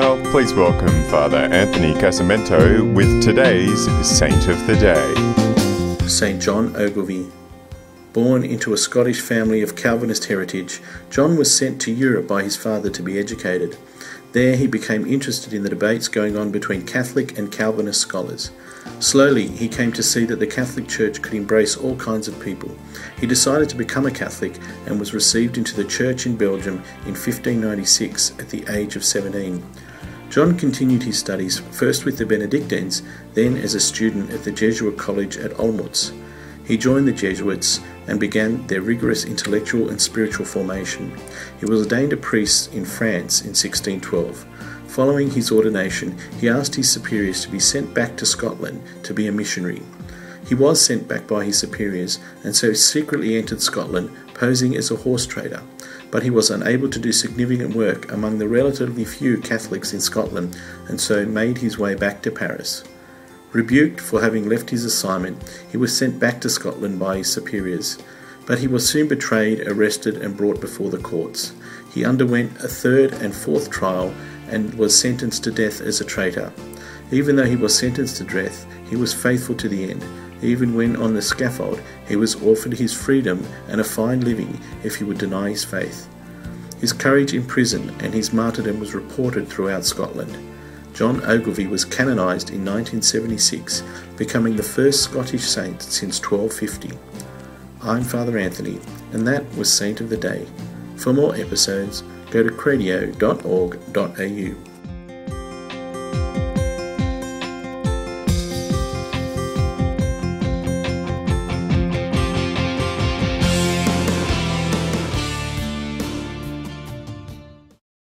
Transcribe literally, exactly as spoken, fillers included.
now, please welcome Father Anthony Casamento with today's Saint of the Day. Saint John Ogilvie. Born into a Scottish family of Calvinist heritage, John was sent to Europe by his father to be educated. There he became interested in the debates going on between Catholic and Calvinist scholars. Slowly he came to see that the Catholic Church could embrace all kinds of people. He decided to become a Catholic and was received into the Church in Belgium in fifteen ninety-six at the age of seventeen. John continued his studies first with the Benedictines, then as a student at the Jesuit college at Olmutz. He joined the Jesuits and began their rigorous intellectual and spiritual formation. He was ordained a priest in France in sixteen twelve. Following his ordination, he asked his superiors to be sent back to Scotland to be a missionary. He was sent back by his superiors and so secretly entered Scotland, posing as a horse trader, but he was unable to do significant work among the relatively few Catholics in Scotland and so made his way back to Paris. Rebuked for having left his assignment, he was sent back to Scotland by his superiors, but he was soon betrayed, arrested and brought before the courts. He underwent a third and fourth trial and was sentenced to death as a traitor. Even though he was sentenced to death, he was faithful to the end. Even when on the scaffold, he was offered his freedom and a fine living if he would deny his faith. His courage in prison and his martyrdom was reported throughout Scotland. John Ogilvie was canonised in nineteen seventy-six, becoming the first Scottish saint since twelve fifty. I'm Father Anthony, and that was Saint of the Day. For more episodes, go to cradio dot org dot a u.